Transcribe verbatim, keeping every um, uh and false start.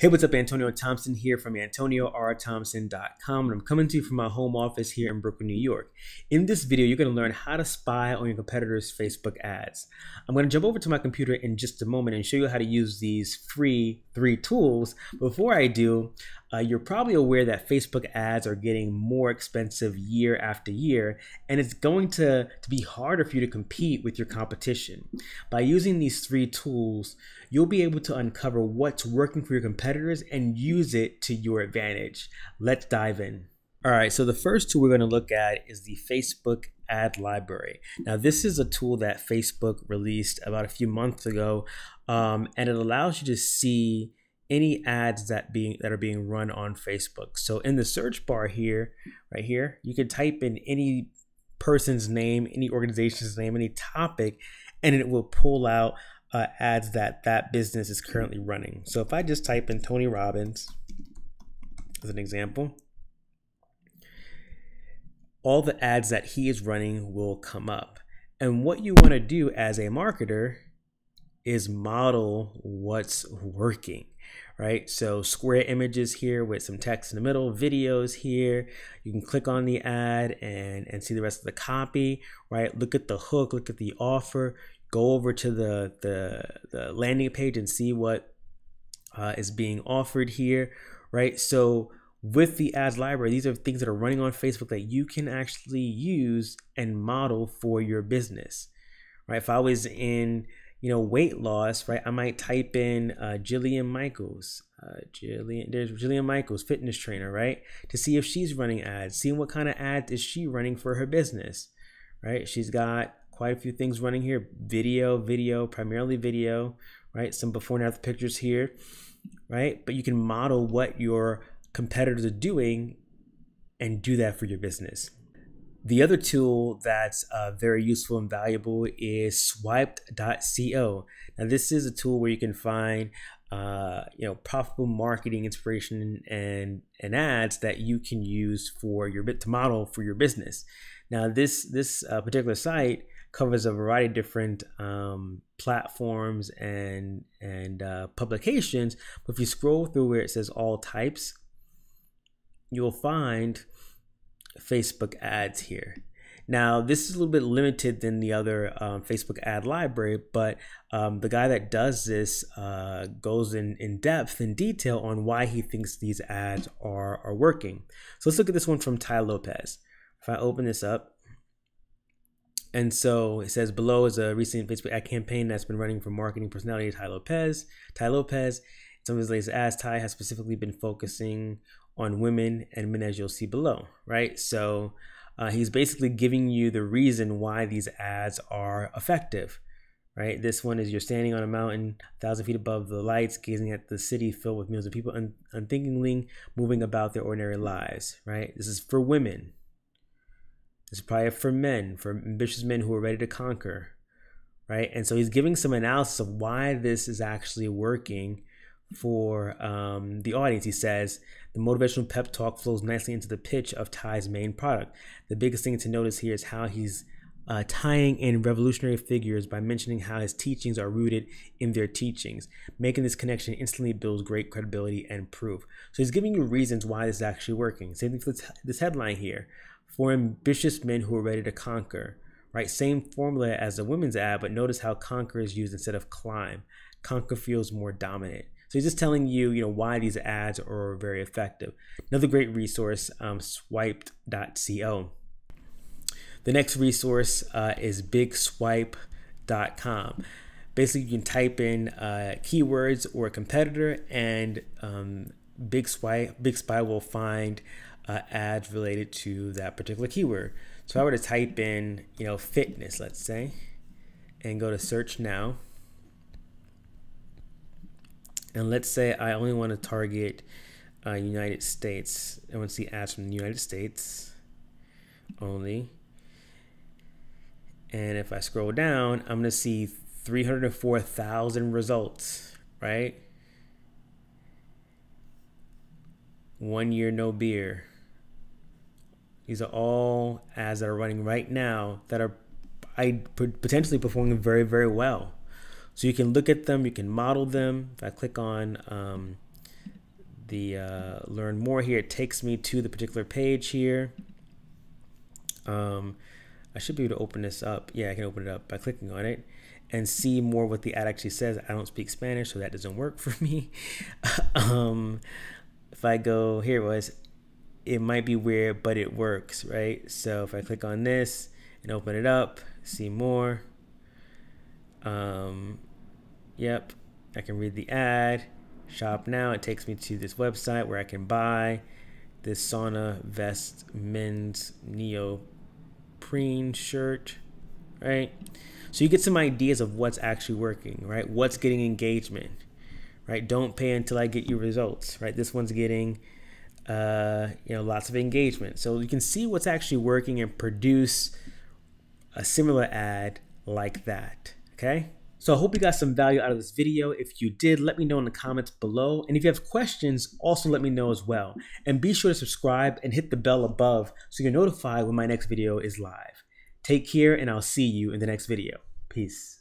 Hey, what's up? Antonio Thompson here from antonio r thompson dot com, and I'm coming to you from my home office here in Brooklyn, New York. In this video, you're going to learn how to spy on your competitors' Facebook ads. I'm going to jump over to my computer in just a moment and show you how to use these free three tools. Before I do, Uh, you're probably aware that Facebook ads are getting more expensive year after year, and it's going to, to be harder for you to compete with your competition. By using these three tools, you'll be able to uncover what's working for your competitors and use it to your advantage. Let's dive in. All right, so the first tool we're going to look at is the Facebook ad library. Now, this is a tool that Facebook released about a few months ago, um, and it allows you to see any ads that being that are being run on Facebook. So in the search bar here, right here, you can type in any person's name, any organization's name, any topic, and it will pull out uh, ads that that business is currently running. So if I just type in Tony Robbins as an example, all the ads that he is running will come up. And what you want to do as a marketer is model what's working, right? So square images here with some text in the middle, videos here. You can click on the ad and, and see the rest of the copy, right? Look at the hook, look at the offer, go over to the, the, the landing page and see what uh, is being offered here, right? So with the ads library, these are things that are running on Facebook that you can actually use and model for your business, right? If I was in, you know, weight loss, right? I might type in uh, Jillian Michaels, uh, Jillian, there's Jillian Michaels, fitness trainer, right? To see if she's running ads, seeing what kind of ads is she running for her business, right? She's got quite a few things running here, video, video, primarily video, right? Some before and after pictures here, right? But you can model what your competitors are doing and do that for your business. The other tool that's uh, very useful and valuable is swiped dot co. Now, this is a tool where you can find uh, you know, profitable marketing inspiration and and ads that you can use for your bit to model for your business. Now, this this uh, particular site covers a variety of different um, platforms and and uh, publications. But if you scroll through where it says all types, you'll find Facebook ads here. Now, this is a little bit limited than the other um, Facebook ad library, but um, the guy that does this uh, goes in, in depth and detail on why he thinks these ads are, are working. So let's look at this one from Tai Lopez. If I open this up, and so it says below is a recent Facebook ad campaign that's been running for marketing personality Tai Lopez. Tai Lopez, some of his latest ads, Tai has specifically been focusing on women and men, as you'll see below, right? So uh, he's basically giving you the reason why these ads are effective, right? This one is you're standing on a mountain, a thousand feet above the lights, gazing at the city filled with millions of people un unthinkingly moving about their ordinary lives, right? This is for women. This is probably for men, for ambitious men who are ready to conquer, right? And so he's giving some analysis of why this is actually working for um, the audience. He says, the motivational pep talk flows nicely into the pitch of Tai's main product. The biggest thing to notice here is how he's uh, tying in revolutionary figures by mentioning how his teachings are rooted in their teachings. Making this connection instantly builds great credibility and proof. So he's giving you reasons why this is actually working. Same thing for this headline here, for ambitious men who are ready to conquer, right? Same formula as the women's ad, but notice how conquer is used instead of climb. Conquer feels more dominant. So he's just telling you, you know, why these ads are very effective. Another great resource, um, swiped dot co. The next resource uh, is big swipe dot com. Basically, you can type in uh, keywords or a competitor, and um, BigSpy, BigSpy will find uh, ads related to that particular keyword. So if I were to type in, you know, fitness, let's say, and go to search now. And let's say I only want to target uh, United States. I want to see ads from the United States only. And if I scroll down, I'm going to see three hundred four thousand results, right? One year, no beer. These are all ads that are running right now that are I potentially performing very, very well. So you can look at them, you can model them. If I click on um, the uh, learn more here. It takes me to the particular page here. Um, I should be able to open this up. Yeah, I can open it up by clicking on it and see more what the ad actually says. I don't speak Spanish, so that doesn't work for me. um, if I go, here it was, it might be weird, but it works, right? So if I click on this and open it up, see more. Um, yep, I can read the ad. Shop now. It takes me to this website where I can buy this sauna vest men's neoprene shirt, right? So you get some ideas of what's actually working, right? What's getting engagement, right? Don't pay until I get your results, right? This one's getting, uh, you know, lots of engagement. So you can see what's actually working and produce a similar ad like that, okay? So I hope you got some value out of this video. If you did, let me know in the comments below. And if you have questions, also let me know as well. And be sure to subscribe and hit the bell above so you're notified when my next video is live. Take care, and I'll see you in the next video. Peace.